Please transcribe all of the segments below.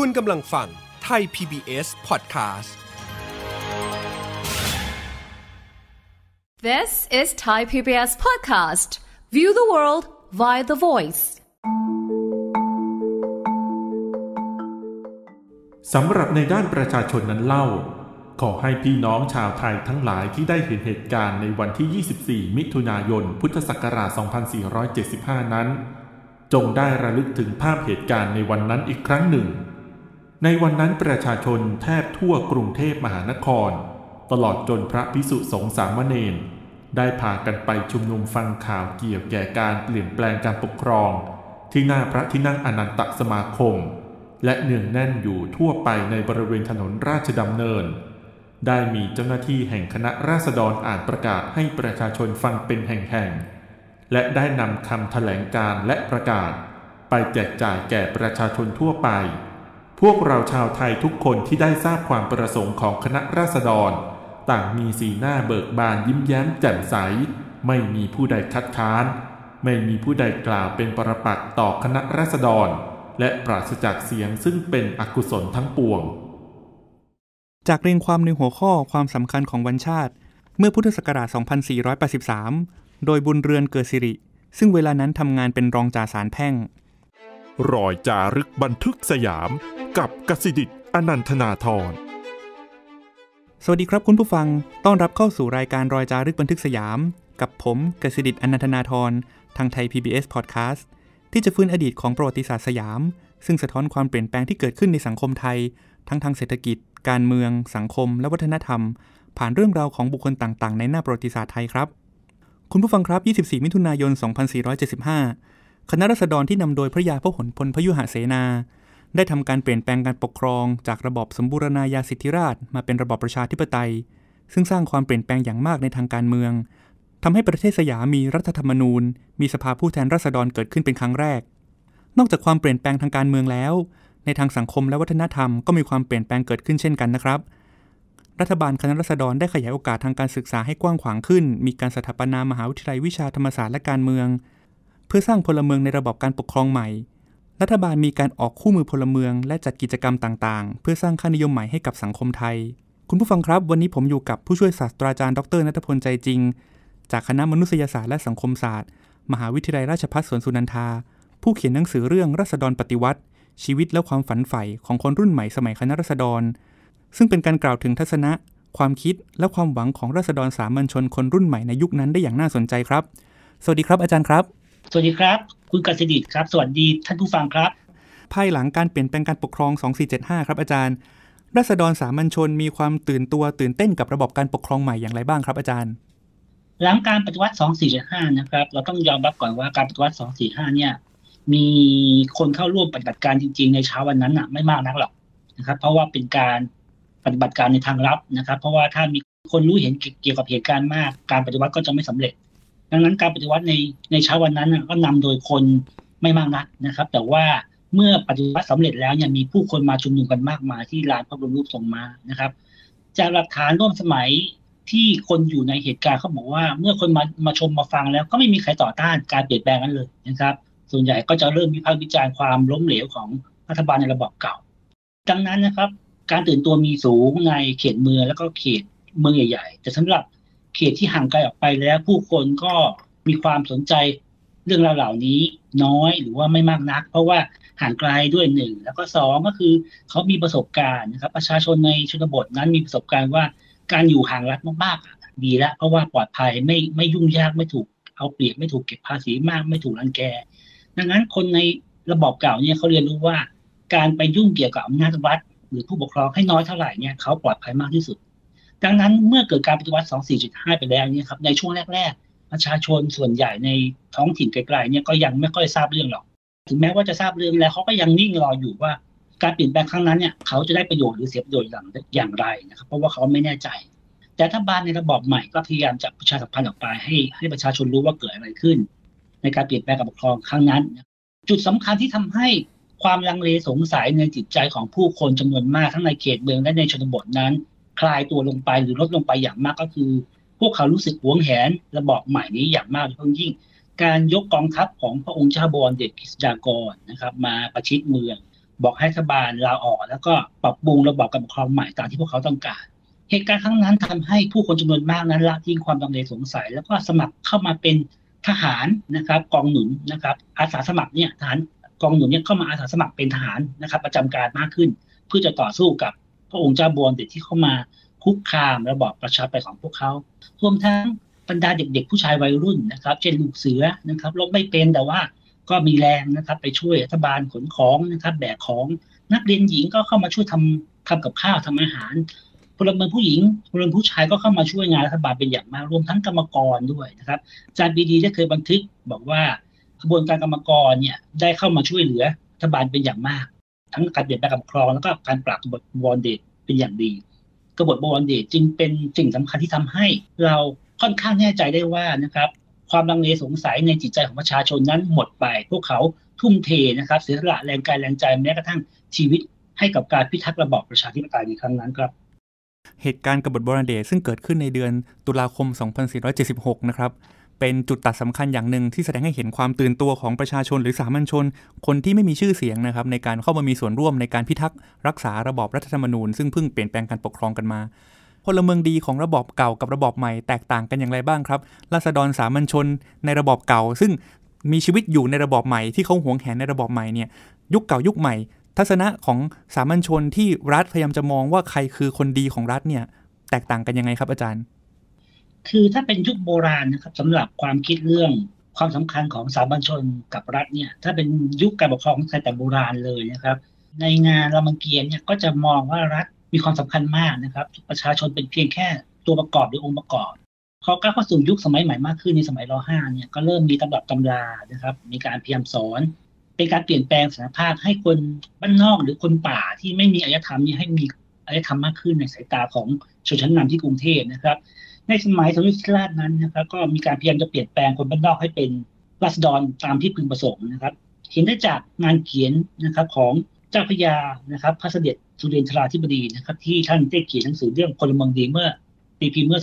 คุณกำลังฟังไทย PBS Podcast This is Thai PBS Podcast View the world via the voice สำหรับในด้านประชาชนนั้นเล่าขอให้พี่น้องชาวไทยทั้งหลายที่ได้เห็นเหตุการณ์ในวันที่ 24 มิถุนายน พุทธศักราช 2475 นั้นจงได้ระลึกถึงภาพเหตุการณ์ในวันนั้นอีกครั้งหนึ่งในวันนั้นประชาชนแทบทั่วกรุงเทพมหานครตลอดจนพระภิกษุสงฆ์สามเณรได้พากันไปชุมนุมฟังข่าวเกี่ยวแก่การเปลี่ยนแปลงการปกครองที่หน้าพระที่นั่งอนันตสมาคมและเนืองแน่นอยู่ทั่วไปในบริเวณถนนราชดำเนินได้มีเจ้าหน้าที่แห่งคณะราษฎรอ่านประกาศให้ประชาชนฟังเป็นแห่งๆและได้นำคำแถลงการและประกาศไปแจกจ่ายแก่ประชาชนทั่วไปพวกเราชาวไทยทุกคนที่ได้ทราบความประสงค์ของคณะราษฎรต่างมีสีหน้าเบิกบานยิ้มแย้มแจ่มใสไม่มีผู้ใดคัดค้านไม่มีผู้ใดกล่าวเป็นปรปักษ์ต่อคณะราษฎรและปราศจากเสียงซึ่งเป็นอกุศลทั้งปวงจากเรียงความในหัวข้อความสำคัญของวันชาติเมื่อพุทธศักราช 2483 โดยบุญเรือนเกิดสิริซึ่งเวลานั้นทำงานเป็นรองจ่าสารแพ่งรอยจารึกบันทึกสยามกับกสิดิษฐ์อนันทนาธรสวัสดีครับคุณผู้ฟังต้อนรับเข้าสู่รายการรอยจารึกบันทึกสยามกับผมกสิดิษฐ์อนันทนาธรทางไทย PBS Podcast ที่จะฟื้นอดีตของประวัติศาสตร์สยามซึ่งสะท้อนความเปลี่ยนแปลงที่เกิดขึ้นในสังคมไทยทั้งทางเศรษฐกิจการเมืองสังคมและวัฒนธรรมผ่านเรื่องราวของบุคคลต่างๆในหน้าประวัติศาสตร์ไทยครับคุณผู้ฟังครับ24มิถุนายน2475คณะราษฎรที่นำโดยพระยาพหลพลพยุหเสนาได้ทำการเปลี่ยนแปลงการปกครองจากระบอบสมบูรณาญาสิทธิราชมาเป็นระบอบประชาธิปไตยซึ่งสร้างความเปลี่ยนแปลงอย่างมากในทางการเมืองทำให้ประเทศสยามมีรัฐธรรมนูญมีสภาผู้แทนราษฎรเกิดขึ้นเป็นครั้งแรกนอกจากความเปลี่ยนแปลงทางการเมืองแล้วในทางสังคมและวัฒนธรรมก็มีความเปลี่ยนแปลงเกิดขึ้นเช่นกันนะครับรัฐบาลคณะราษฎรได้ขยายโอกาสทางการศึกษาให้กว้างขวางขึ้นมีการสถาปนามหาวิทยาลัยวิชาธรรมศาสตร์และการเมืองเพื่อสร้างพลเมืองในระบบการปกครองใหม่รัฐบาลมีการออกคู่มือพลเมืองและจัดกิจกรรมต่างๆเพื่อสร้างค่านิยมใหม่ให้กับสังคมไทยคุณผู้ฟังครับวันนี้ผมอยู่กับผู้ช่วยศาสตราจารย์ดร.ณัฐพลใจจริงจากคณะมนุษยศาสตร์และสังคมศาสตร์มหาวิทยาลัยราชภัฏสวนสุนันทาผู้เขียนหนังสือเรื่องราษฎรปฏิวัติชีวิตและความฝันใฝ่ของคนรุ่นใหม่สมัยคณะราษฎรซึ่งเป็นการกล่าวถึงทัศนะความคิดและความหวังของราษฎรสามัญชนคนรุ่นใหม่ในยุคนั้นได้อย่างน่าสนใจครับสวัสดีครับอาจารย์ครับสวัสดีครับคุณกสิดิษฐ์ครับสวัสดีท่านผู้ฟังครับภายหลังการเปลี่ยนแปลงการปกครอง2475ครับอาจารย์ราษฎรสามัญชนมีความตื่นเต้นกับระบบการปกครองใหม่อย่างไรบ้างครับอาจารย์หลังการปฏิวัติ2475นะครับเราต้องยอมรับก่อนว่าการปฏิวัติ2475เนี่ยมีคนเข้าร่วมปฏิบัติการจริงๆในเช้าวันนั้นน่ะไม่มากนักหรอกนะครับเพราะว่าเป็นการปฏิบัติการในทางลับนะครับเพราะว่าถ้ามีคนรู้เห็นเกี่ยวกับเหตุการณ์มากการปฏิวัติก็จะไม่สำเร็จดังนั้นการปฏิวัติในเช้าวันนั้นก็นำโดยคนไม่มากนักนะครับแต่ว่าเมื่อปฏิวัติสำเร็จแล้วเนี่ยมีผู้คนมาชุมนุมกันมากมายที่ลานพระบรมรูปทรงม้านะครับจากหลักฐานร่วมสมัยที่คนอยู่ในเหตุการณ์เขาบอกว่าเมื่อคนมาชมมาฟังแล้วก็ไม่มีใครต่อต้านการเปลี่ยนแปลงนั้นเลยนะครับส่วนใหญ่ก็จะเริ่มวิพากษ์วิจารณ์ความล้มเหลวของรัฐบาลในระบอบเก่าดังนั้นนะครับการตื่นตัวมีสูงในเขตเมืองแล้วก็เขตเมืองใหญ่ๆแต่สำหรับเขตที่ห่างไกลออกไปแล้วผู้คนก็มีความสนใจเรื่องราวเหล่านี้น้อยหรือว่าไม่มากนักเพราะว่าห่างไกลด้วย1แล้วก็2ก็คือเขามีประสบการณ์นะครับประชาชนในชนบทนั้นมีประสบการณ์ว่าการอยู่ห่างรัฐมากๆดีแล้วเพราะว่าปลอดภัยไม่ยุ่งยากไม่ถูกเอาเปรียบไม่ถูกเก็บภาษีมากไม่ถูกรังแกดังนั้นคนในระบอบเก่าเนี่ยเขาเรียนรู้ว่าการไปยุ่งเกี่ยวกับอำนาจรัฐหรือผู้ปกครองให้น้อยเท่าไหร่เนี่ยเขาปลอดภัยมากที่สุดดังนั้นเมื่อเกิดการปฏิวัติ 2475 ไปแล้วเนี่ยครับในช่วงแรกๆประชาชนส่วนใหญ่ในท้องถิ่นไกลๆเนี่ยก็ยังไม่ค่อยทราบเรื่องหรอกถึงแม้ว่าจะทราบเรื่องแล้วเขาก็ยังนิ่งรออยู่ว่าการเปลี่ยนแปลงครั้งนั้นเนี่ยเขาจะได้ประโยชน์หรือเสียประโยชน์อย่างไรนะครับเพราะว่าเขาไม่แน่ใจแต่รัฐบาลในระบอบใหม่ก็พยายามจับประชาสัมพันธ์ออกไปให้ประชาชนรู้ว่าเกิดอะไรขึ้นในการเปลี่ยนแปลงการปกครองครั้งนั้นจุดสำคัญที่ทำให้ความลังเลสงสัยในจิตใจของผู้คนจำนวนมากทั้งในเขตเมืองและในชนบทนั้นคลายตัวลงไปหรือลดลงไปอย่างมากก็คือพวกเขารู้สึกหวงแหนระบอบใหม่นี้อย่างมากโดยเฉพาะยิ่งการยกกองทัพของพระองค์เจ้าบวรเดชกฤษฎากรนะครับมาประชิดเมือง บอกให้รัฐบาลลาออกแล้วก็ปรับปรุงระบอบการปกครองใหม่ตามที่พวกเขาต้องการเหตุการณ์ครั้งนั้นทำให้ผู้คนจำนวนมากนั้นละทิ้งความลังเลสงสัยแล้วก็สมัครเข้ามาเป็นทหารนะครับกองหนุนนะครับอาสาสมัครเนี่ยทหารกองหนุนเนี่ยเข้ามาอาสาสมัครเป็นทหารนะครับประจำการมากขึ้นเพื่อจะต่อสู้กับพระองค์เจ้าบวนเด็ดที่เข้ามาคุกคามระบอบประชาธิปไตยของพวกเขารวมทั้งบรรดาเด็กๆผู้ชายวัยรุ่นนะครับเช่นลูกเสือนะครับรบไม่เป็นแต่ว่าก็มีแรงนะครับไปช่วยรัฐบาลขนของนะครับแบกของนักเรียนหญิงก็เข้ามาช่วยทำกับข้าวทำอาหารพลเมืองผู้หญิงพลเมืองผู้ชายก็เข้ามาช่วยงานรัฐบาลเป็นอย่างมากรวมทั้งกรรมกรด้วยนะครับจาร์บีดีได้เคยบันทึกบอกว่าขบวนการกรรมกรเนี่ยได้เข้ามาช่วยเหลือรัฐบาลเป็นอย่างมากทั้งการเปลี่ยนแปลงการครองแล้วก็การปราบกบฏบอนเดตเป็นอย่างดีกบฏบอนเดตจึงเป็นสิ่งสำคัญที่ทำให้เราค่อนข้างแน่ใจได้ว่านะครับความลังเลสงสัยในจิตใจของประชาชนนั้นหมดไปพวกเขาทุ่มเทนะครับเสียสละแรงกายแรงใจแม้กระทั่งชีวิตให้กับการพิทักษ์ระบอบประชาธิปไตยในครั้งนั้นครับเหตุการณ์กบฏบอนเดตซึ่งเกิดขึ้นในเดือนตุลาคม 2476 นะครับเป็นจุดตัดสำคัญอย่างหนึ่งที่แสดงให้เห็นความตื่นตัวของประชาชนหรือสามัญชนคนที่ไม่มีชื่อเสียงนะครับในการเข้ามามีส่วนร่วมในการพิทักษ์รักษาระบอบรัฐธรรมนูญซึ่งเพิ่งเปลี่ยนแปลงการปกครองกันมาพลเมืองดีของระบอบเก่ากับระบอบใหม่แตกต่างกันอย่างไรบ้างครับราษฎรสามัญชนในระบอบเก่าซึ่งมีชีวิตอยู่ในระบอบใหม่ที่เขาหวงแหนในระบอบใหม่เนี่ยยุคเก่ายุคใหม่ทัศนะของสามัญชนที่รัฐพยายามจะมองว่าใครคือคนดีของรัฐเนี่ยแตกต่างกันยังไงครับอาจารย์คือถ้าเป็นยุคโบราณนะครับสำหรับความคิดเรื่องความสำคัญของสามัญชนกับรัฐเนี่ยถ้าเป็นยุคการปกครองไทยแต่โบราณเลยนะครับในงานรามเกียรติเนี่ยก็จะมองว่ารัฐมีความสำคัญมากนะครับประชาชนเป็นเพียงแค่ตัวประกอบหรือองค์ประกอบพอก้าวเข้าสู่ยุคสมัยใหม่มากขึ้นในสมัยร.5เนี่ยก็เริ่มมีตำรับตำรานะครับมีการพยายามสอนเป็นการเปลี่ยนแปลงสถานภาพให้คนบ้านนอกหรือคนป่าที่ไม่มีอารยธรรมนี้ให้มีอารยธรรมมากขึ้นในสายตาของชนชั้นนำที่กรุงเทพนะครับในสมัยสมเด็จพระราชนั้นนะครับก็มีการพยายามจะเปลี่ยนแปลงคนบ้านนอกให้เป็นราษฎรตามที่พึงประสงค์นะครับเห็นได้จากงานเขียนนะครับของเจ้าพระยานะครับพระเสด็จสุเดนทราธิบดีนะครับที่ท่านได้เขียนหนังสือเรื่องพลเมืองดีเมื่อตีพิมพ์เมื่อ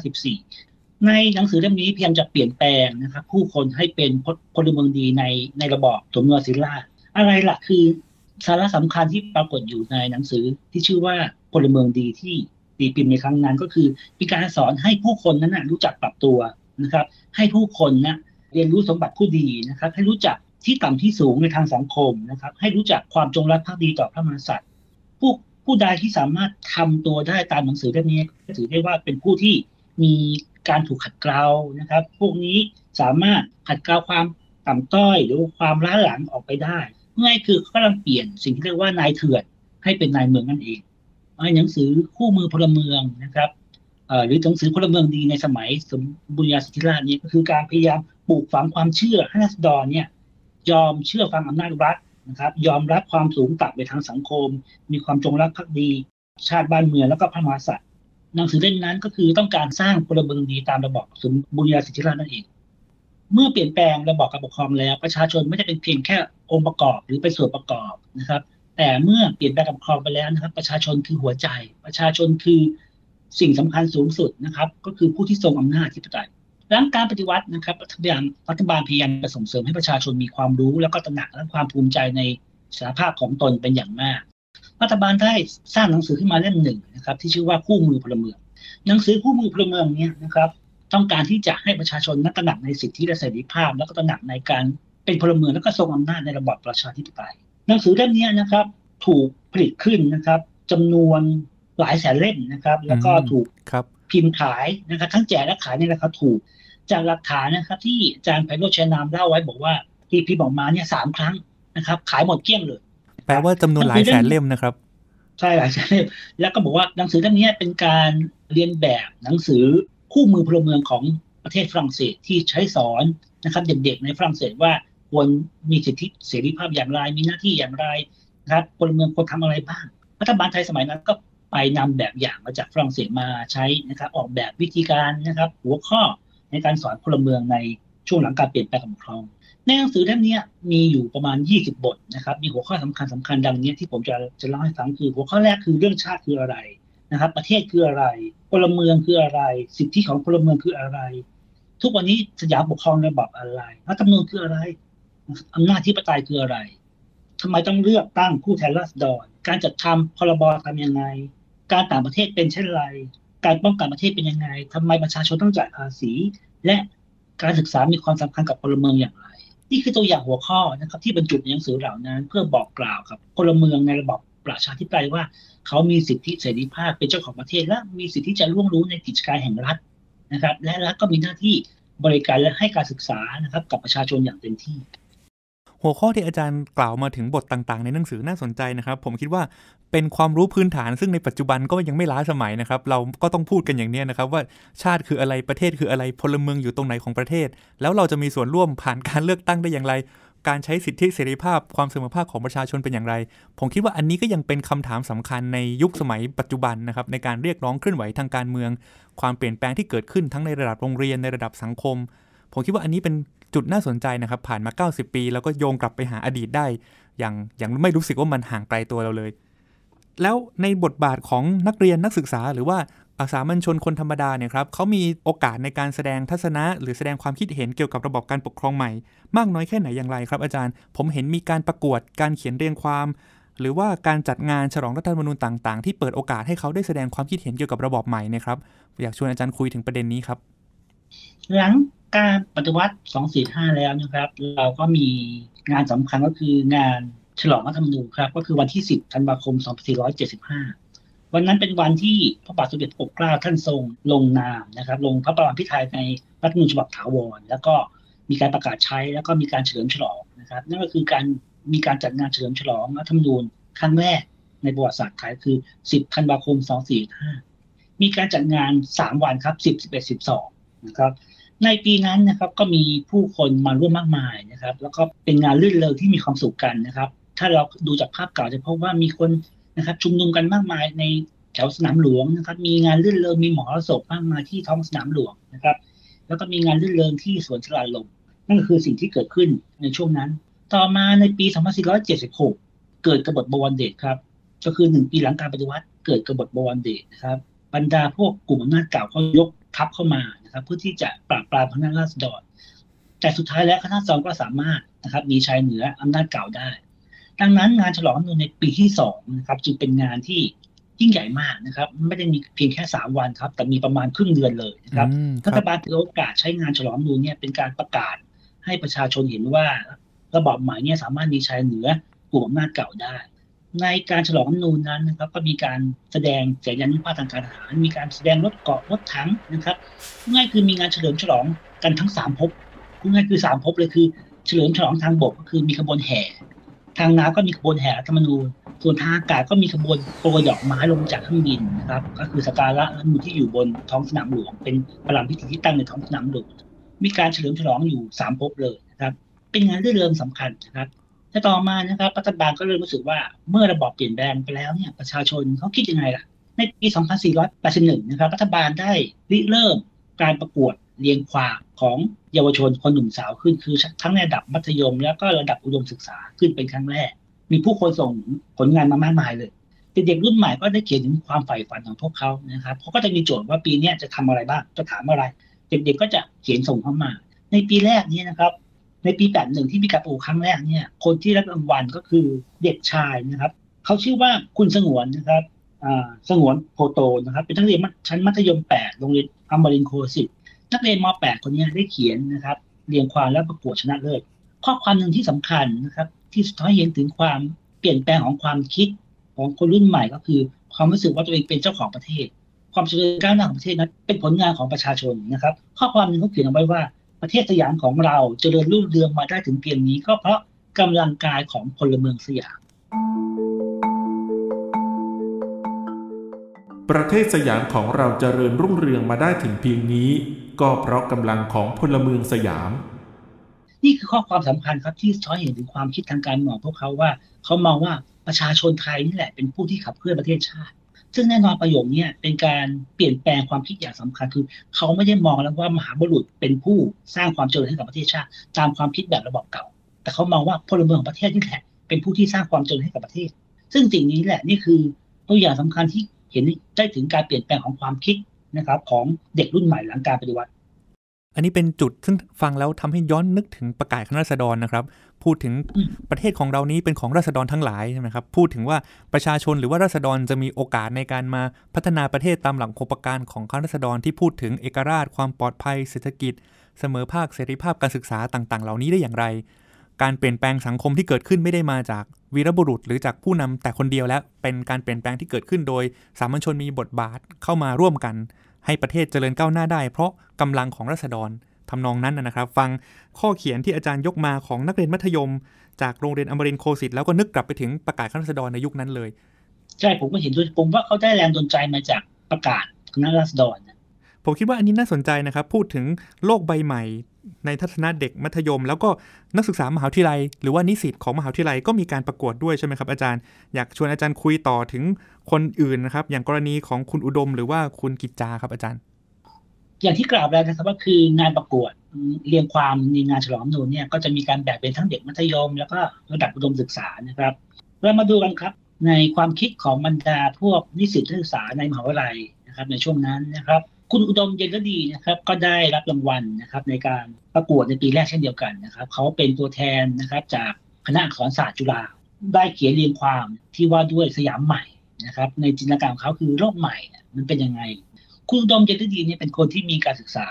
2454 ในหนังสือเล่มนี้พยายามจะเปลี่ยนแปลงนะครับผู้คนให้เป็นพลเมืองดีในระบอบสมเด็จศิลาอะไรล่ะคือสาระสำคัญที่ปรากฏอยู่ในหนังสือที่ชื่อว่าพลเมืองดีที่ตีพิมพ์ในครั้งนั้นก็คือมีการสอนให้ผู้คนนั้นนะรู้จักปรับตัวนะครับให้ผู้คนนะเรียนรู้สมบัติผู้ดีนะครับให้รู้จักที่ต่ำที่สูงในทางสังคมนะครับให้รู้จักความจงรักภักดีต่อพระมหากษัตริย์ผู้ใดที่สามารถทำตัวได้ตามหนังสือเล่มนี้ก็ถือได้ว่าเป็นผู้ที่มีการถูกขัดเกลานะครับพวกนี้สามารถขัดเกลาความต่ำต้อยหรือความล้าหลังออกไปได้ง่ายคือกำลังเปลี่ยนสิ่งที่เรียกว่านายเถื่อนให้เป็นนายเมืองนั่นเองในหนังสือคู่มือพลเมืองนะครับหรือหนังสือพลเมืองดีในสมัยสมบุญญาสิทธิราชนี้ก็คือการพยายามปลูกฝังความเชื่อให้ราษฎรเนี่ยยอมเชื่อฟังอำนาจรัฐนะครับยอมรับความสูงต่ำในทางสังคมมีความจงรักภักดีชาติบ้านเมืองแล้วก็พระมหากษัตริย์หนังสือเล่มนั้นก็คือต้องการสร้างพลเมืองดีตามระบอบสมบูรณาสิทธิราชนั่นเองเมื่อเปลี่ยนแปลงระบอบการปกครองแล้วประชาชนไม่ได้เป็นเพียงแค่องค์ประกอบหรือเป็นส่วนประกอบนะครับแต่เมื่อเปลี่ยนแปลงการปกครองไปแล้วนะครับประชาชนคือหัวใจประชาชนคือสิ่งสำคัญสูงสุดนะครับก็คือผู้ที่ทรงอำนาจอธิปไตยหลังการปฏิวัตินะครับรัฐบาลพยายามส่งเสริมให้ประชาชนมีความรู้แล้วก็ตระหนักและความภูมิใจในสถาพภาพของตนเป็นอย่างมากรัฐบาลได้สร้างหนังสือขึ้นมาเล่มหนึ่งนะครับที่ชื่อว่าคู่มือพลเมืองหนังสือคู่มือพลเมืองนี้นะครับต้องการที่จะให้ประชาชนตระหนักในสิทธิและเสรีภาพแล้วก็ตระหนักในการเป็นพลเมืองและก็ทรงอำนาจในระบอบประชาธิปไตยหนังสือเล่มนี้นะครับถูกผลิตขึ้นนะครับจำนวนหลายแสนเล่มนะครับแล้วก็ถูกพิมพ์ขายนะครับทั้งแจกและขายนี่แหละครับถูกจากหลักฐานนะครับที่อาจารย์ไพโรจน์ชัยนามเล่าไว้บอกว่าที่พี่บอกมาเนี่ย3ครั้งนะครับขายหมดเกลี้ยงเลยแปลว่าจำนวนหลายแสนเล่มนะครับใช่หลายแสนเล่มแล้วก็บอกว่าหนังสือเล่มนี้เป็นการเรียนแบบหนังสือคู่มือพลเมืองของประเทศฝรั่งเศสที่ใช้สอนนะครับเด็กๆในฝรั่งเศสว่าควรมีสิทธิเสรีภาพอย่างไรมีหน้าที่อย่างไรนะครับพลเมืองควรทำอะไรบ้างรัฐบาลไทยสมัยนั้นก็ไปนำแบบอย่างมาจากฝรั่งเศสมาใช้นะครับออกแบบวิธีการนะครับหัวข้อในการสอนพลเมืองในช่วงหลังการเปลี่ยนแปลงการปกครองในหนังสือเล่มนี้มีอยู่ประมาณ20บทนะครับมีหัวข้อสำคัญดังนี้ที่ผมจะเล่าให้ฟังคือหัวข้อแรกคือเรื่องชาติคืออะไรนะครับประเทศคืออะไรพลเมืองคืออะไรสิทธิของพลเมืองคืออะไรทุกวันนี้สยามปกครองระบอบอะไรรัฐธรรมนูญคืออะไรอำนาจอธิปไตยคืออะไร ทำไมต้องเลือกตั้งผู้แทนราษฎรการจัดทำพรบทำยังไงการต่างประเทศเป็นเช่นไรการป้องกันประเทศเป็นยังไงทำไมประชาชนต้องจ่ายภาษีและการศึกษามีความสำคัญกับพลเมืองอย่างไรนี่คือตัวอย่างหัวข้อนะครับที่บรรจุในหนังสือเหล่านั้นเพื่อบอกกล่าวกับพลเมืองในระบบประชาธิปไตยว่าเขามีสิทธิเสรีภาพเป็นเจ้าของประเทศและมีสิทธิที่จะร่วมรู้ในกิจการแห่งรัฐนะครับและรัฐก็มีหน้าที่บริการและให้การศึกษานะครับกับประชาชนอย่างเต็มที่หัวข้อที่อาจารย์กล่าวมาถึงบทต่างๆในหนังสือน่าสนใจนะครับผมคิดว่าเป็นความรู้พื้นฐานซึ่งในปัจจุบันก็ยังไม่ล้าสมัยนะครับเราก็ต้องพูดกันอย่างนี้นะครับว่าชาติคืออะไรประเทศคืออะไรพลเมืองอยู่ตรงไหนของประเทศแล้วเราจะมีส่วนร่วมผ่านการเลือกตั้งได้อย่างไรการใช้สิทธิเสรีภาพความเสมอภาคของประชาชนเป็นอย่างไรผมคิดว่าอันนี้ก็ยังเป็นคำถามสำคัญในยุคสมัยปัจจุบันนะครับในการเรียกร้องเคลื่อนไหวทางการเมืองความเปลี่ยนแปลงที่เกิดขึ้นทั้งในระดับโรงเรียนในระดับสังคมผมคิดว่าอันนี้เป็นจุดน่าสนใจนะครับผ่านมา90ปีแล้วก็โยงกลับไปหาอดีตได้อย่างไม่รู้สึกว่ามันห่างไกลตัวเราเลยแล้วในบทบาทของนักเรียนนักศึกษาหรือว่าสามัญชนคนธรรมดาเนี่ยครับเขามีโอกาสในการแสดงทัศนะหรือแสดงความคิดเห็นเกี่ยวกับระบบการปกครองใหม่มากน้อยแค่ไหนอย่างไรครับอาจารย์ผมเห็นมีการประกวดการเขียนเรียงความหรือว่าการจัดงานฉลองรัฐธรรมนูญต่างๆที่เปิดโอกาสให้เขาได้แสดงความคิดเห็นเกี่ยวกับระบบใหม่นะครับอยากชวนอาจารย์คุยถึงประเด็นนี้ครับหลังการปฏิวัติ2455แล้วนะครับเราก็มีงานสำคัญก็คืองานฉลองรัฐธรรมนูญครับก็คือวันที่10ธันวาคม2475วันนั้นเป็นวันที่พระบาทสมเด็จพระปกเกล้าท่านทรงลงนามนะครับลงพระประมาภิไธยในรัฐธรรมนูญฉบับถาวรแล้วก็มีการประกาศใช้แล้วก็มีการเฉลิมฉลองนะครับนั่นก็คือการมีการจัดงานเฉลิมฉลองรัฐธรรมนูญครั้งแรกในประวัติศาสตร์ไทยคือ10ธันวาคม2475มีการจัดงาน3วันครับ10 11 12นะครับในปีนั้นนะครับก็มีผู้คนมาร่วมมากมายนะครับแล้วก็เป็นงานลื่นเริงที่มีความสุขกันนะครับถ้าเราดูจากภาพเก่าจะพบว่ามีคนนะครับชุมนุมกันมากมายในแถวสนามหลวงนะครับมีงานลื่นเริงมีหมอศพมากมายที่ท้องสนามหลวงนะครับแล้วก็มีงานลื่นเริงที่สวนชลาลมนั่นคือสิ่งที่เกิดขึ้นในช่วงนั้นต่อมาในปี2476เกิดกบฏบวรเดชครับก็คือ1ปีหลังการปฏิวัติเกิดกบฏบวรเดชนะครับบรรดาพวกกลุ่มอำนาจเก่าก็ยกทัพเข้ามานะครับเพื่อที่จะปราบปรามคณะราษฎรแต่สุดท้ายแล้วคณะราษฎรก็สามารถนะครับมีชัยเหนืออำนาจเก่าได้ดังนั้นงานฉลองรัฐธรรมนูญในปีที่2นะครับจึงเป็นงานที่ยิ่งใหญ่มากนะครับไม่ได้มีเพียงแค่3วันครับแต่มีประมาณครึ่งเดือนเลยนะครับรัฐบาลถือโอกาสใช้งานฉลองรัฐธรรมนูญเนี่ยเป็นการประกาศให้ประชาชนเห็นว่าระบอบใหม่เนี่ยสามารถมีชัยเหนือกลุ่มอำนาจเก่าได้ในการฉลองรัฐธรรมนูญนั้นนะครับก็มีการแสดงสัญลักษณ์ทางการทหารมีการแสดงรถเกาะรถถังนะครับง่ายคือมีงานเฉลิมฉลองกันทั้ง3ภพง่ายคือ3ภพเลยคือเฉลิมฉลองทางบกก็คือมีขบวนแห่ทางน้ำก็มีขบวนแห่รัฐธรรมนูญส่วนทางอากาศก็มีขบวนโปรยดอกไม้ลงจากเครื่องบินนะครับก็คือสักการะรัฐธรรมนูญที่อยู่บนท้องสนามหลวงเป็นประลัมพิธีที่ตั้งในท้องสนามหลวงมีการเฉลิมฉลองอยู่3ภพเลยนะครับเป็นงานรื่นเริงสำคัญนะครับแต่ต่อมานะครับรัฐบาลก็เริ่มรู้สึกว่าเมื่อระบอบเปลี่ยนแปลงไปแล้วเนี่ยประชาชนเขาคิดยังไงล่ะในปี2481นะครับรัฐบาลได้ริเริ่มการประกวดเรียงความของเยาวชนคนหนุ่มสาวขึ้นคือทั้งในระดับมัธยมแล้วก็ระดับอุดมศึกษาขึ้นเป็นครั้งแรกมีผู้คนส่งผลงานมามากมายเลยเด็กรุ่นใหม่ก็ได้เขียนถึงความใฝ่ฝันของพวกเขานะครับเขาก็จะมีโจทย์ว่าปีนี้จะทำอะไรบ้างจะถามอะไรเด็กๆก็จะเขียนส่งเข้ามาในปีแรกนี้นะครับในปี81ที่มีการประกวดครั้งแรกเนี่ยคนที่รับรางวัลก็คือเด็กชายนะครับเขาชื่อว่าคุณสงวนนะครับสงวนโพโตนะครับเป็นนักเรียนชั้นมัธยม8โรงเรียนอมรินทร์โคสิตนักเรียนม.8คนนี้ได้เขียนนะครับเรียงความและประกวดชนะเลิศข้อความหนึ่งที่สำคัญนะครับที่สะท้อนเห็นถึงความเปลี่ยนแปลงของความคิดของคนรุ่นใหม่ก็คือความรู้สึกว่าตัวเองเป็นเจ้าของประเทศความเจริญก้าวหน้าของประเทศนั้นเป็นผลงานของประชาชนนะครับข้อความนึงเขาเขียนเอาไว้ว่าประเทศสยามของเราเจริญรุ่งเรืองมาได้ถึงเพียงนี้ก็เพราะกำลังกายของพลเมืองสยามประเทศสยามของเราเจริญรุ่งเรืองมาได้ถึงเพียงนี้ก็เพราะกำลังของพลเมืองสยามนี่คือข้อความสำคัญครับที่สะท้อนเห็นถึงความคิดทางการเมืองของพวกเขาว่าเขามองว่าประชาชนไทยนี่แหละเป็นผู้ที่ขับเคลื่อนประเทศชาติซึ่งแน่นอนประโยคนี้เป็นการเปลี่ยนแปลงความคิดอย่างสำคัญคือเขาไม่ได้มองแล้วว่ามหาบุรุษเป็นผู้สร้างความเจริญให้กับประเทศชาติตามความคิดแบบระบอบเก่าแต่เขามองว่าพลเมืองของประเทศนี่แหละเป็นผู้ที่สร้างความเจริญให้กับประเทศซึ่งสิ่งนี้แหละนี่คือตัวอย่างสำคัญที่เห็นได้ถึงการเปลี่ยนแปลงของความคิดนะครับของเด็กรุ่นใหม่หลังการปฏิวัติ อันนี้เป็นจุดซึ่งฟังแล้วทำให้ย้อนนึกถึงประกาศคณะราษฎรนะครับพูดถึงประเทศของเรานี้เป็นของราษฎรทั้งหลายใช่ไหมครับพูดถึงว่าประชาชนหรือว่าราษฎรจะมีโอกาสในการมาพัฒนาประเทศตามหลักองค์ประการของคณะราษฎรที่พูดถึงเอกราชความปลอดภัยเศรษฐกิจเสมอภาคเสรีภาพการศึกษาต่างๆเหล่านี้ได้อย่างไรการเปลี่ยนแปลงสังคมที่เกิดขึ้นไม่ได้มาจากวีรบุรุษหรือจากผู้นำแต่คนเดียวและเป็นการเปลี่ยนแปลงที่เกิดขึ้นโดยสามัญชนมีบทบาทเข้ามาร่วมกันให้ประเทศเจริญก้าวหน้าได้เพราะกำลังของราษฎรทำนองนั้นนะครับฟังข้อเขียนที่อาจารย์ยกมาของนักเรียนมัธยมจากโรงเรียนอมรินทร์โคสิตแล้วก็นึกกลับไปถึงประกาศคณะราษฎรในยุคนั้นเลยใช่ผมก็เห็นด้วยผมว่าเขาได้แรงดลใจมาจากประกาศคณะราษฎรผมคิดว่าอันนี้น่าสนใจนะครับพูดถึงโลกใบใหม่ในทัศนะเด็กมัธยมแล้วก็นักศึกษามหาวิทยาลัยหรือว่านิสิตของมหาวิทยาลัยก็มีการประกวดด้วยใช่ไหมครับอาจารย์อยากชวนอาจารย์คุยต่อถึงคนอื่นนะครับอย่างกรณีของคุณอุดมหรือว่าคุณกิจจาครับอาจารย์อย่างที่กล่าวแล้วนะครับว่าคืองานประกวดเรียงความในงานฉลองอนุเนี่ยก็จะมีการแบ่งเป็นทั้งเด็กมัธยมแล้วก็ระดับอุดมศึกษานะครับเรามาดูกันครับในความคิดของบรรดาพวกนิสิตนักศึกษาในมหาวิทยาลัยนะครับในช่วงนั้นนะครับคุณอุดมเย็นฤดีนะครับก็ได้รับรางวัลนะครับในการประกวดในปีแรกเช่นเดียวกันนะครับเขาเป็นตัวแทนนะครับจากคณะอักษรศาสตร์จุฬาได้เขียนเรียงความที่ว่าด้วยสยามใหม่นะครับในจินตนาการของเขาคือโลกใหม่มันเป็นยังไงคุณอุดมเย็นฤดีเนี่ยเป็นคนที่มีการศึกษา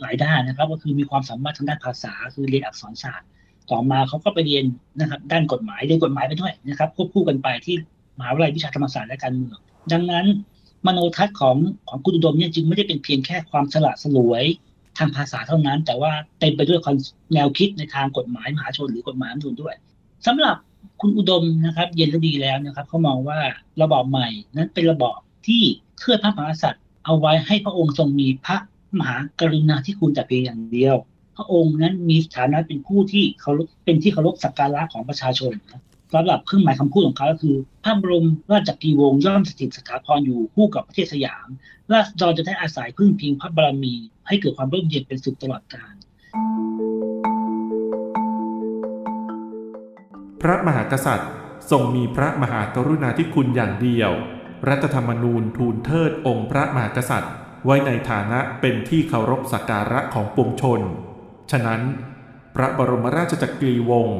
หลายด้านนะครับก็คือมีความสามารถทางด้านภาษาคือเรียนอักษรศาสตร์ต่อมาเขาก็ไปเรียนนะครับด้านกฎหมายเรียนกฎหมายไปด้วยนะครับควบคู่กันไปที่มหาวิทยาลัยวิชาธรรมศาสตร์และการเมืองดังนั้นมโนทัศน์ของคุณอุดมเนี่ยจึงไม่ได้เป็นเพียงแค่ความฉลาดสลวยทางภาษาเท่านั้นแต่ว่าเต็มไปด้วยแนวคิดในทางกฎหมายมหาชนหรือกฎหมายอื่นด้วยสำหรับคุณอุดมนะครับเย็นฤดีแล้วนะครับเขามองว่าระบอบใหม่นั้นเป็นระบอบที่เทิดพระมหากษัตริย์เอาไว้ให้พระองค์ทรงมีพระมหากรุณาธิคุณแต่เพียงอย่างเดียวพระองค์นั้นมีฐานะเป็นผู้ที่เขาเป็นที่เคารพสักการะของประชาชนสำหรับเครื่องหมายคำพูดของเขาก็คือพระบรมราชกีวงย่อมสถิตสถาพรอยู่คู่กับประเทศสยามราษฎรจะได้อาศัยพึ่งพิงพระบารมีให้เกิดความร่มเย็นเป็นสุขตลอดกาลพระมหากษัตริย์ทรงมีพระมหากรุณาธิคุณอย่างเดียวรัฐธรรมนูญทูลเทิดองค์พระมหากษัตริย์ไว้ในฐานะเป็นที่เคารพสักการะของปวงชนฉะนั้นพระบรมราชจักรีวง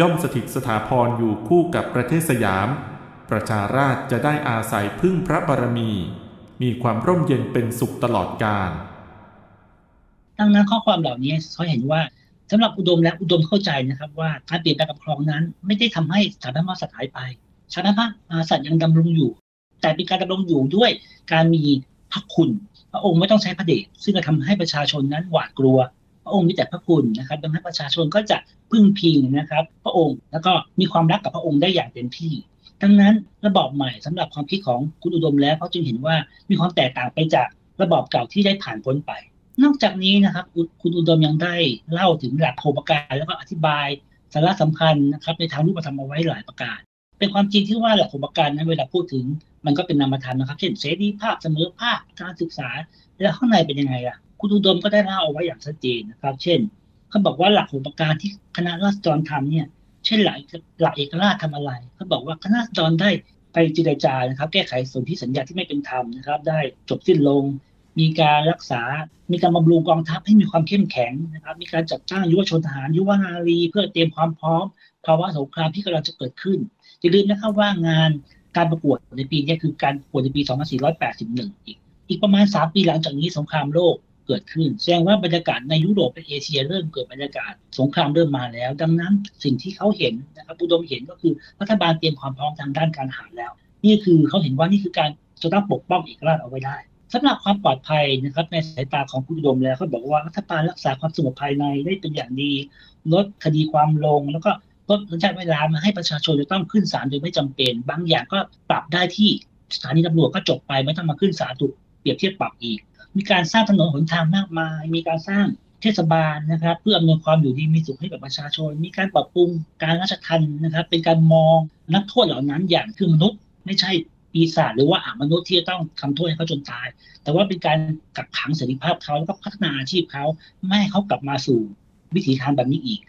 ย่อมสถิตสถาพรอยู่คู่กับประเทศสยามประชาราษฎร์จะได้อาศัยพึ่งพระบารมีมีความร่มเย็นเป็นสุขตลอดกาลดังนั้นข้อความเหล่านี้เขาเห็นว่าสำหรับอุดมและอุดมเข้าใจนะครับว่าการเปลี่ยนแปลงการปกครองนั้นไม่ได้ทำให้สถาบันมหากษัตริย์หายไปสถาบันมหากษัตริย์ยังดำรงอยู่แต่เป็นการดำรงอยู่ด้วยการมีพระคุณพระองค์ไม่ต้องใช้พระเดชซึ่งจะทำให้ประชาชนนั้นหวาดกลัวพระองค์มีแต่พระคุณนะครับดังนั้นประชาชนก็จะพึ่งพิงนะครับพระองค์แล้วก็มีความรักกับพระองค์ได้อย่างเต็มที่ดังนั้นระบอบใหม่สำหรับความคิดของคุณอุดมแล้วเขาจึงเห็นว่ามีความแตกต่างไปจากระบอบเก่าที่ได้ผ่านพ้นไปนอกจากนี้นะครับคุณอุดมยังได้เล่าถึงหลักโครงประการแล้วก็อธิบายสาระสำคัญนะครับในทางรูปธรรมเอาไว้หลายประการเป็นความจริงที่ว่าหลักโครงประการนั้นเวลาพูดถึงมันก็เป็นนามธรรมนะครับเช่นเสรีภาพเสมอภาคการศึกษาแล้วข้างในเป็นยังไงล่ะคุณอุดมก็ได้เล่าเอาไว้อย่างชัดเจนนะครับเช่นเขาบอกว่าหลักองค์ประการที่คณะราษฎรทำเนี่ยเช่นหลักเอกราชทำอะไรเขาบอกว่าคณะราษฎรได้ไปเจรจานะครับแก้ไขสนธิสัญญาที่ไม่เป็นธรรมนะครับได้จบสิ้นลงมีการรักษามีการบำรุงกองทัพให้มีความเข้มแข็งนะครับมีการจัดจ้างยุวชนทหารยุวนารีเพื่อเตรียมความพร้อมภาวะสงครามที่กำลังจะเกิดขึ้นอย่าลืมนะครับว่างานการประกวดในปีนี้คือการประกวดในปี 2481 อีกประมาณ3ปีหลังจากนี้สงครามโลกเกิดขึ้นแสดงว่าบรรยากาศในยุโรปและเอเชียเริ่มเกิดบรรยากาศสงครามเริ่มมาแล้วดังนั้นสิ่งที่เขาเห็นนะครับอุดมเห็นก็คือรัฐบาลเตรียมความพร้อมทางด้านการทหารแล้วนี่คือเขาเห็นว่านี่คือการจะต้องปกป้องเอกราชเอาไว้ได้สำหรับความปลอดภัยนะครับในสายตาของอุดมแล้วเขาบอกว่ารัฐบาลรักษาความสงบภายในได้เป็นอย่างดีลดคดีความลงแล้วก็ลดระยะเวลามาให้ประชาชนจะต้องขึ้นศาลโดยไม่จำเป็นบางอย่างก็ปรับได้ที่สถานีตำรวจก็จบไปไม่ต้องมาขึ้นศาลถูกเปรียบเทียบปรับอีกมีการสร้างถนนหนทางมากมายมีการสร้างเทศบาลนะครับเพื่ออำนวยความอยู่ดีมีสุขให้กับประชาชนมีการปรับปรุงการราชทัณฑ์นะครับเป็นการมองนักโทษเหล่านั้นอย่างคือมนุษย์ไม่ใช่ปีศาจหรือว่าอมนุษย์ที่จะต้องทำโทษให้เขาจนตายแต่ว่าเป็นการกักขังเสรีภาพเขาแล้วก็พัฒนาอาชีพเขาไม่ให้เขากลับมาสู่วิถีทางแบบนี้อีก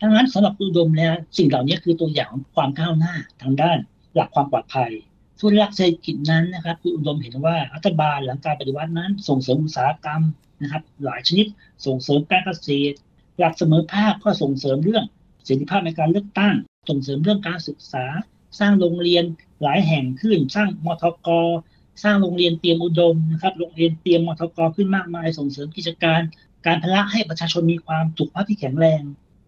ดังนั้นสำหรับอุดมแล้วสิ่งเหล่านี้คือตัวอย่างของความก้าวหน้าทางด้านหลักความปลอดภัยส่วนหลักเศรษฐกิจนั้นนะครับคุณอุดมเห็นว่ารัฐบาลหลังการปฏิวัตินั้นส่งเสริมอุตสาหกรรม นะครับหลายชนิดส่งเสริมการเกษตรหลักเสมอภาคก็ส่งเสริมเรื่องเสรีภาพในการเลือกตั้งส่งเสริมเรื่องการศึกษาสร้างโรงเรียนหลายแห่งขึ้นสร้างมทก.สร้างโรงเรียนเตรียมอุดมนะครับโรงเรียนเตรียมมทก.ขึ้นมากมายส่งเสริมกิจการการพละให้ประชาชนมีความสุขภาพที่แข็งแรง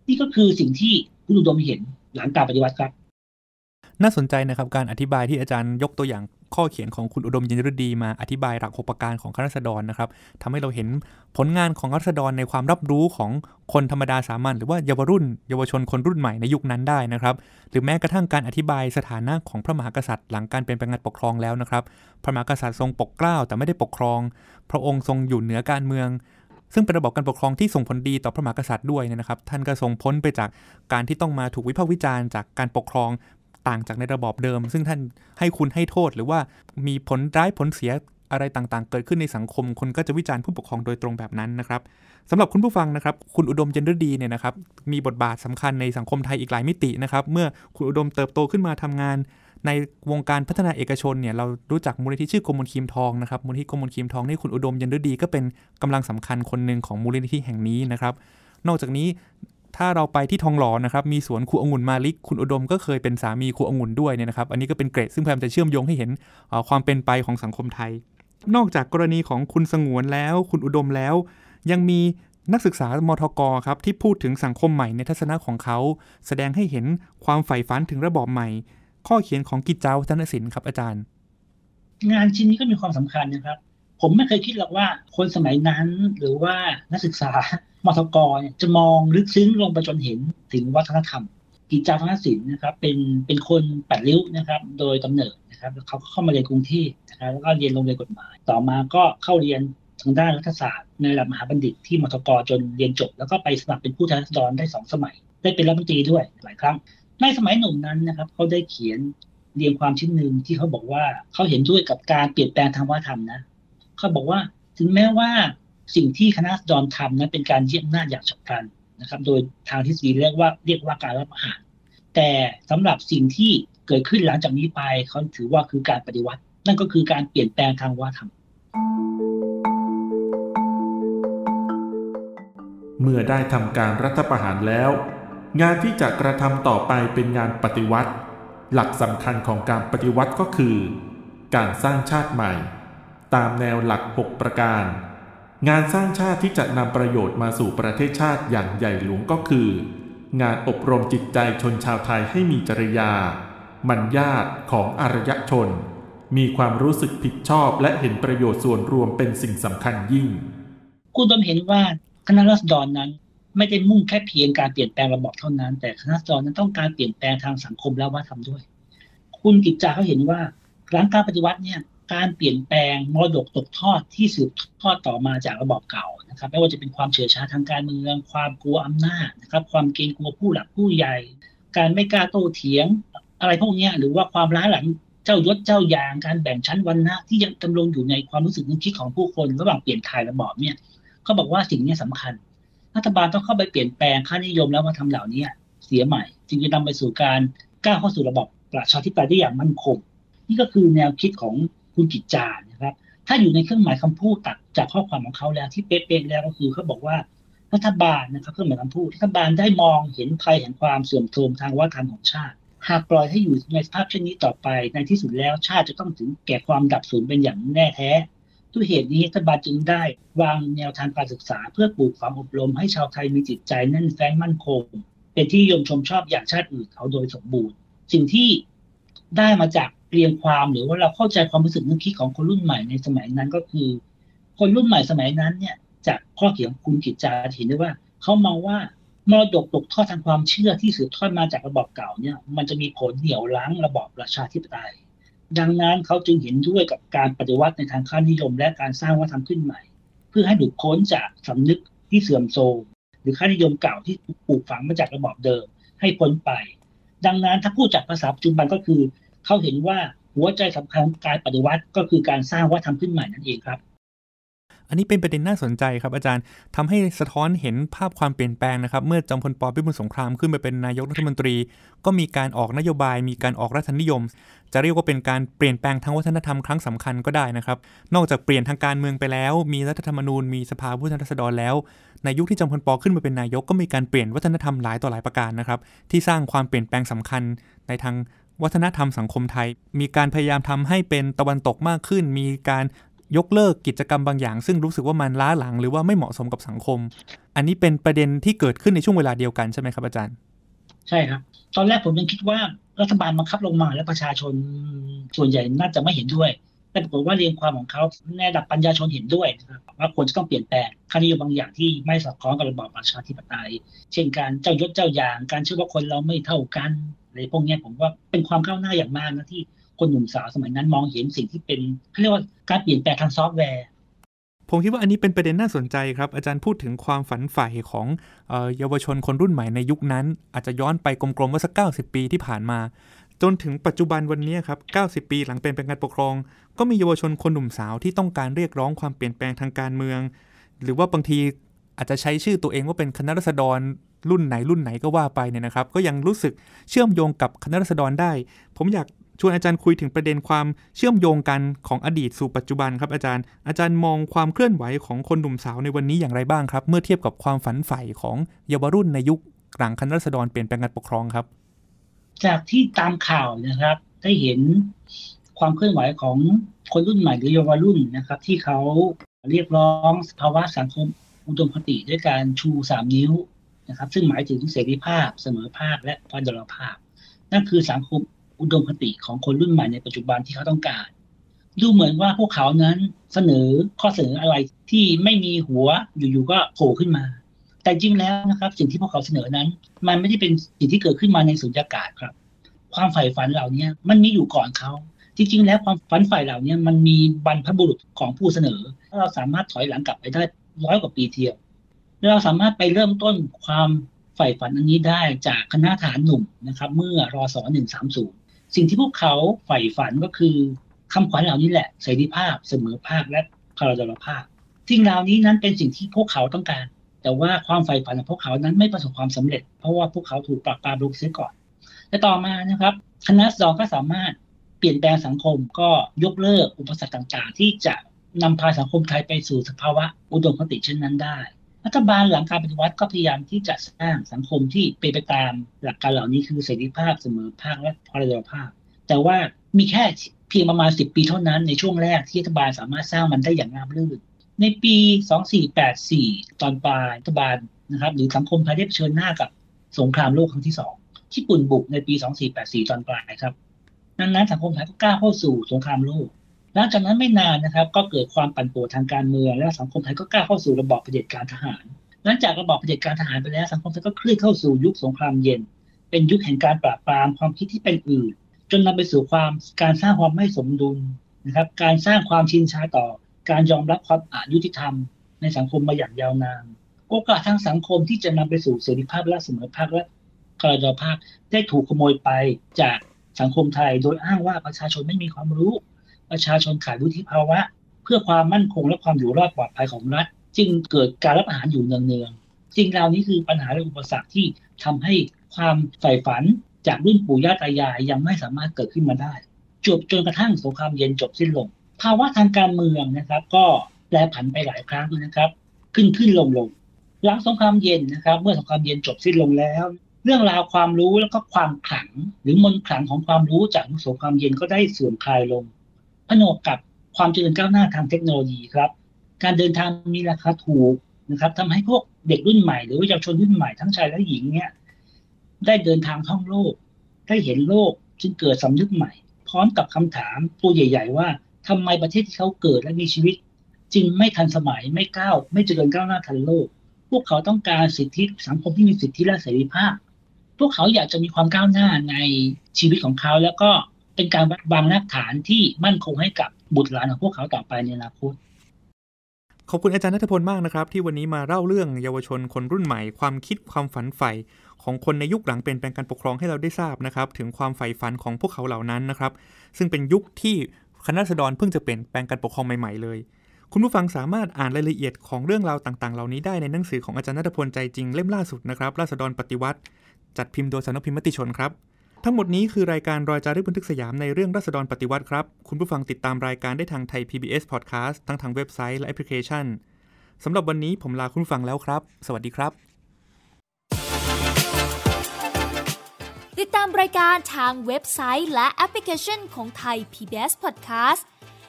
นี่ก็คือสิ่งที่คุณอุดมเห็นหลังการปฏิวัติครับน่าสนใจนะครับการอธิบายที่อาจารย์ยกตัวอย่างข้อเขียนของคุณอุดมยินฤดีมาอธิบายหลัก6ประการของคณะราษฎรนะครับทำให้เราเห็นผลงานของคณะราษฎรในความรับรู้ของคนธรรมดาสามัญหรือว่าเยาวชนคนรุ่นใหม่ในยุคนั้นได้นะครับหรือแม้กระทั่งการอธิบายสถานะของพระมหากษัตริย์หลังการเปลี่ยนแปลงการปกครองแล้วนะครับพระมหากษัตริย์ทรงปกเกล้าแต่ไม่ได้ปกครองพระองค์ทรงอยู่เหนือการเมืองซึ่งเป็นระบบการปกครองที่ส่งผลดีต่อพระมหากษัตริย์ด้วยนะครับท่านก็ทรงพ้นไปจากการที่ต้องมาถูกวิพากษ์วิจารณ์จากการปกครองต่างจากในระบอบเดิมซึ่งท่านให้คุณให้โทษหรือว่ามีผลร้ายผลเสียอะไรต่างๆเกิดขึ้นในสังคมคนก็จะวิจารณ์ผู้ปกครองโดยตรงแบบนั้นนะครับสำหรับคุณผู้ฟังนะครับคุณอุดมยินฤดีเนี่ยนะครับมีบทบาทสำคัญในสังคมไทยอีกหลายมิตินะครับเมื่อคุณอุดมเติบโตขึ้นมาทำงานในวงการพัฒนาเอกชนเนี่ยเรารู้จักมูลนิธิชื่อกมลครีมทองนะครับมูลนิธิกมลครีมทองนี่คุณอุดมยินฤดีก็เป็นกำลังสำคัญคนหนึ่งของมูลนิธิแห่งนี้นะครับนอกจากนี้ถ้าเราไปที่ทองหล่อนะครับมีสวนครูองุ่นมาลิกคุณอุดมก็เคยเป็นสามีครูองุ่นด้วยเนี่ยนะครับอันนี้ก็เป็นเกรดซึ่งพยายามจะเชื่อมโยงให้เห็นความเป็นไปของสังคมไทยนอกจากกรณีของคุณสงวนแล้วคุณอุดมแล้วยังมีนักศึกษามทก.ครับที่พูดถึงสังคมใหม่ในทัศนะของเขาแสดงให้เห็นความใฝ่ฝันถึงระบอบใหม่ข้อเขียนของกิจจาวัฒนศิลป์ครับอาจารย์งานชิ้นนี้ก็มีความสำคัญนะครับผมไม่เคยคิดหรอกว่าคนสมัยนั้นหรือว่านักศึกษามทก.เนี่ยจะมองลึกซึ้งลงไปจนเห็นถึงวัฒนธรรมกิจจาวัฒนศิลป์นะครับเป็นคนแปดริ้วนะครับโดยกำเนิดนะครับเขาเข้ามาเรียนกรุงเทพนะครับแล้วก็เรียนโรงเรียนกฎหมายต่อมาก็เข้าเรียนทางด้านรัฐศาสตร์ในระดับมหาบัณฑิตที่มทก.จนเรียนจบแล้วก็ไปสมัครเป็นผู้แทนราษฎรได้2สมัยได้เป็นรัฐมนตรีด้วยหลายครั้งในสมัยหนุ่มนั้นนะครับเขาได้เขียนเรียงความชิ้นหนึ่งที่เขาบอกว่าเขาเห็นด้วยกับการเปลี่ยนแปลงทางวัฒนธรรมนะเขาบอกว่าถึงแม้ว่าสิ่งที่คณะราษฎรทำนั้นเป็นการยึดอำนาจอย่างฉับพลันนะครับโดยทางทฤษฎีเรียกว่าการรัฐประหารแต่สำหรับสิ่งที่เกิดขึ้นหลังจากนี้ไปเขาถือว่าคือการปฏิวัตินั่นก็คือการเปลี่ยนแปลงทางวัฒนธรรมเมื่อได้ทำการรัฐประหารแล้วงานที่จะกระทำต่อไปเป็นงานปฏิวัติหลักสำคัญของการปฏิวัติก็คือการสร้างชาติใหม่ตามแนวหลัก6ประการงานสร้างชาติที่จะนำประโยชน์มาสู่ประเทศชาติอย่างใหญ่หลวงก็คืองานอบรมจิตใจชนชาวไทยให้มีจริยามัญญาตของอารยชนมีความรู้สึกผิดชอบและเห็นประโยชน์ส่วนรวมเป็นสิ่งสำคัญยิ่งคุณต้องเห็นว่าคณะราษฎรนั้นไม่ได้มุ่งแค่เพียงการเปลี่ยนแปลงระบบเท่านั้นแต่คณะราษฎรนั้นต้องการเปลี่ยนแปลงทางสังคมและวัฒนธรรมด้วยคุณกิจจาเขาเห็นว่าหลังการปฏิวัติเนี่ยการเปลี่ยนแปลงมรดกตกทอดที่สืบทอดต่อมาจากระบอบเก่านะครับไม่ว่าจะเป็นความเฉื่อยชาทางการเมืองความกลัวอำนาจนะครับความเกรงกลัวผู้หลักผู้ใหญ่การไม่กล้าโต้เถียงอะไรพวกนี้หรือว่าความล้าหลังเจ้ายศเจ้าอย่างการแบ่งชั้นวรรณะที่ยังดำรงอยู่ในความรู้สึกนึกคิดของผู้คนระหว่างเปลี่ยนถ่ายระบอบเนี่ยเขาบอกว่าสิ่งนี้สำคัญรัฐบาลต้องเข้าไปเปลี่ยนแปลงค่านิยมแล้วมาทำเหล่านี้เสียใหม่จึงจะนำไปสู่การก้าวเข้าสู่ระบอบประชาธิปไตยได้อย่างมั่นคงนี่ก็คือแนวคิดของคุณกิจจานะครับถ้าอยู่ในเครื่องหมายคำพูดตัดจากข้อความของเขาแล้วที่เป๊ะๆแล้วก็คือเขาบอกว่ารัฐบาลนะครับเครื่องหมายคำพูดรัฐบาลได้มองเห็นภัยแห่งความเสื่อมโทรมทางวัฒนธรรมของชาติหากปล่อยให้อยู่ในสภาพเช่นนี้ต่อไปในที่สุดแล้วชาติจะต้องถึงแก่ความดับสูญเป็นอย่างแน่แท้ด้วยเหตุนี้รัฐบาลจึงได้วางแนวทางการศึกษาเพื่อปลูกฝังอบรมให้ชาวไทยมีจิตใจแน่นแฟ้นมั่นคงเป็นที่นิยมชมชอบอย่างชาติอื่นเขาโดยสมบูรณ์สิ่งที่ได้มาจากเรียงความหรือว่าเราเข้าใจความรู้สึกนึกคิดของคนรุ่นใหม่ในสมัยนั้นก็คือคนรุ่นใหม่สมัยนั้นเนี่ยจากข้อเขียนของคุณกิจจาเห็นได้ว่าเขามองว่ามรดกตกทอดทางความเชื่อที่สืบทอดมาจากระบอบเก่าเนี่ยมันจะมีผลเหนี่ยวรั้งระบอบประชาธิปไตยดังนั้นเขาจึงเห็นด้วยกับการปฏิวัติในทางค่านิยมและการสร้างวัฒนธรรมขึ้นใหม่เพื่อให้หลุดพ้นจากสำนึกที่เสื่อมโทรมหรือค่านิยมเก่าที่ปลูกฝังมาจากระบอบเดิมให้พ้นไปดังนั้นถ้าพูดจากภาษาปัจจุบันก็คือเขาเห็นว่าหัวใจสำคัญของการปฏิวัติก็คือการสร้างวัฒนธรรมขึ้นใหม่นั่นเองครับ อันนี้เป็นประเด็นน่าสนใจครับอาจารย์ทำให้สะท้อนเห็นภาพความเปลี่ยนแปลงนะครับเมื่อจอมพลป.พิบูลสงครามขึ้นไปเป็นนายกรัฐมนตรีก็มีการออกนโยบายมีการออกรัฐนิยมจะเรียกว่าเป็นการเปลี่ยนแปลงทางวัฒนธรรมครั้งสำคัญก็ได้นะครับนอกจากเปลี่ยนทางการเมืองไปแล้วมีรัฐธรรมนูญมีสภาผู้แทนราษฎรแล้วในยุคที่จอมพลป.ขึ้นมาเป็นนายกก็มีการเปลี่ยนวัฒนธรรมหลายต่อหลายประการนะครับที่สร้างความเปลี่ยนแปลงสำคัญในทางวัฒนธรรมสังคมไทยมีการพยายามทำให้เป็นตะวันตกมากขึ้นมีการยกเลิกกิจกรรมบางอย่างซึ่งรู้สึกว่ามันล้าหลังหรือว่าไม่เหมาะสมกับสังคมอันนี้เป็นประเด็นที่เกิดขึ้นในช่วงเวลาเดียวกันใช่ไหมครับอาจารย์ใช่ครับตอนแรกผมยังคิดว่ารัฐบาลบังคับลงมาและประชาชนส่วนใหญ่น่าจะไม่เห็นด้วยแต่ปรากฏว่าเรียงความของเขาในระดับปัญญาชนเห็นด้วยนะครับว่าควรจะต้องเปลี่ยนแปลงค่านิยมบางอย่างที่ไม่สอดคล้องกับระบอบประชาธิปไตยเช่นการเจ้ายศเจ้าอย่างการเชื่อว่าคนเราไม่เท่ากันอะไรพวกนี้ผมว่าเป็นความก้าวหน้าอย่างมากนะที่คนหนุ่มสาวสมัยนั้นมองเห็นสิ่งที่เป็นเขาเรียกว่าการเปลี่ยนแปลงทางซอฟต์แวร์ผมคิดว่าอันนี้เป็นประเด็นน่าสนใจครับอาจารย์พูดถึงความฝันใฝ่ของเยาวชนคนรุ่นใหม่ในยุคนั้นอาจจะย้อนไปกลมๆว่าสัก90 ปีที่ผ่านมาจนถึงปัจจุบันวันนี้ครับ90 ปีหลังเป็นการปกครองก็มีเยาวชนคนหนุ่มสาวที่ต้องการเรียกร้องความเปลี่ยนแปลงทางการเมืองหรือว่าบางทีอาจจะใช้ชื่อตัวเองว่าเป็นคณะราษฎรรุ่นไหนก็ว่าไปเนี่ยนะครับก็ยังรู้สึกเชื่อมโยงกับคณะราษฎรได้ผมอยากชวนอาจารย์คุยถึงประเด็นความเชื่อมโยงกันของอดีตสู่ปัจจุบันครับอาจารย์มองความเคลื่อนไหวของคนหนุ่มสาวในวันนี้อย่างไรบ้างครับเมื่อเทียบกับความฝันใฝ่ของเยาวรุ่นในยุคหลังคณะราษฎรเปลี่ยนแปลงการปกครองครับจากที่ตามข่าวนะครับได้เห็นความเคลื่อนไหวของคนรุ่นใหม่หรือเยาวรุ่นนะครับที่เขาเรียกร้องภาวะสังคมอุดมคติด้วยการชู3 นิ้วนะครับซึ่งหมายถึงเสรีภาพเสมอภาคและพันธรภาพนั่นคือสังคมอุดมคติของคนรุ่นใหม่ในปัจจุบันที่เขาต้องการดูเหมือนว่าพวกเขานั้นเสนอข้อเสนออะไรที่ไม่มีหัวอยู่ๆก็โผล่ขึ้นมาแต่จริงแล้วนะครับสิ่งที่พวกเขาเสนอนั้นมันไม่ได้เป็นสิ่งที่เกิดขึ้นมาในสุญญากาศครับความใฝ่ฝันเหล่านี้มันมีอยู่ก่อนเขาจริงๆแล้วความฝันใฝ่เหล่านี้มันมีบรรพบุรุษของผู้เสนอเราสามารถถอยหลังกลับไปได้100 กว่าปีเทียวเราสามารถไปเริ่มต้นความใฝ่ฝันอันนี้ได้จากคณะทหารหนุ่มนะครับเมื่อรศ.130สิ่งที่พวกเขาใฝ่ฝันก็คือคำขวัญเหล่านี้แหละเสรีภาพเสมอภาคและพลรภาพสิ่งเหล่านี้นั้นเป็นสิ่งที่พวกเขาต้องการแต่ว่าความใฝ่ฝันของพวกเขานั้นไม่ประสบความสำเร็จเพราะว่าพวกเขาถูกปราบปรามลงเสียก่อนและต่อมานะครับคณะสองก็สามารถเปลี่ยนแปลงสังคมก็ยกเลิกอุปสรรคต่างๆที่จะนำพาสังคมไทยไปสู่สภาวะอุดมคติเช่นนั้นได้รัฐบาลหลังการปฏิวัติก็พยายามที่จะสร้างสังคมที่เป็นไปตามหลักการเหล่านี้คือเสรีภาพเสมอภาคและพลรภาพแต่ว่ามีแค่เพียงประมาณ10 ปีเท่านั้นในช่วงแรกที่รัฐบาลสามารถสร้างมันได้อย่างราบรื่นในปี2484ตอนปลายรัฐบาลนะครับหรือสังคมไทยได้เผชิญหน้ากับสงครามโลกครั้งที่2ญี่ปุ่นบุกในปี2484ตอนปลายครับดังนั้นสังคมไทยก็ก้าวเข้าสู่สงครามโลกหลังจากนั้นไม่นานนะครับก็เกิดความปั่นป่วนทางการเมืองและสังคมไทยก็ก้าวเข้าสู่ระบอบเผด็จการทหารหลังจากระบอบเผด็จการทหารไปแล้วสังคมไทยก็เคลื่อนเข้าสู่ยุคสงครามเย็นเป็นยุคแห่งการปราบปรามความคิดที่เป็นอื่นจนนำไปสู่การสร้างความไม่สมดุลนะครับการสร้างความชินชาต่อการยอมรับความอยุติธรรมในสังคมมาอย่างยาวนานโอกาสทางสังคมที่จะนำไปสู่เสรีภาพและเสมอภาคและพลรภาพได้ถูกขโมยไปจากสังคมไทยโดยอ้างว่าประชาชนไม่มีความรู้ประชาชนขาดวุฒิภาวะเพื่อความมั่นคงและความอยู่รอดปลอดภัยของรัฐจึงเกิดการรับอาหารอยู่เนืองๆสิ่งเหล่านี้คือปัญหาและอุปสรรคที่ทำให้ความใฝ่ฝันจากรุ่นปู่ย่าตายายยังไม่สามารถเกิดขึ้นมาได้จนกระทั่งสงครามเย็นจบสิ้นลงภาวะทางการเมืองนะครับก็แปรผันไปหลายครั้งนะครับขึ้นลงหลังสงครามเย็นนะครับเมื่อสงครามเย็นจบสิ้นลงแล้วเรื่องราวความรู้แล้วก็ความขลังหรือมนต์ขลังของความรู้จากสงครามเย็นก็ได้เสื่อมคลายลงผนวกกับความเจริญก้าวหน้าทางเทคโนโลยีครับการเดินทางมีราคาถูกนะครับทำให้พวกเด็กรุ่นใหม่หรือเยาวชนรุ่นใหม่ทั้งชายและหญิงเนี่ยได้เดินทางท่องโลกได้เห็นโลกจึงเกิดสำนึกใหม่พร้อมกับคำถามตัวใหญ่ๆว่าทำไมประเทศที่เขาเกิดและมีชีวิตจึงไม่ทันสมัยไม่เจริญก้าวหน้าทันโลกพวกเขาต้องการสิทธิสังคมที่มีสิทธิและเสรีภาพพวกเขาอยากจะมีความก้าวหน้าในชีวิตของเขาแล้วก็เป็นการวางรากฐานที่มั่นคงให้กับบุตรหลานของพวกเขาต่อไปในอนาคตขอบคุณอาจารย์ณัฐพลมากนะครับที่วันนี้มาเล่าเรื่องเยาวชนคนรุ่นใหม่ความคิดความฝันใฝ่ของคนในยุคหลังเปลี่ยนแปลงการปกครองให้เราได้ทราบนะครับถึงความใฝ่ฝันของพวกเขาเหล่านั้นนะครับซึ่งเป็นยุคที่คณะราษฎรเพิ่งจะเปลี่ยนแปลงการปกครองใหม่ๆเลย คุณผู้ฟังสามารถอ่านรายละเอียดของเรื่องราวต่างๆเหล่านี้ได้ในหนังสือของอาจารย์ณัฐพลใจจริงเล่มล่าสุดนะครับราษฎรปฏิวัติจัดพิมพ์โดยสำนักพิมพ์มติชนครับทั้งหมดนี้คือรายการรอยจารึกบันทึกสยามในเรื่องราษฎรปฏิวัติครับคุณผู้ฟังติดตามรายการได้ทางไทย PBS Podcast ทั้งทางเว็บไซต์และแอปพลิเคชันสำหรับวันนี้ผมลาคุณผู้ฟังแล้วครับสวัสดีครับติดตามรายการทางเว็บไซต์และแอปพลิเคชันของไทย PBS Podcast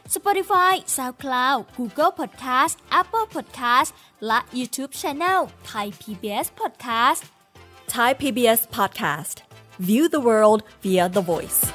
Spotify, SoundCloud, Google Podcast, Apple Podcast และ YouTube Channel Thai PBS Podcast Thai PBS Podcast View the world via the voice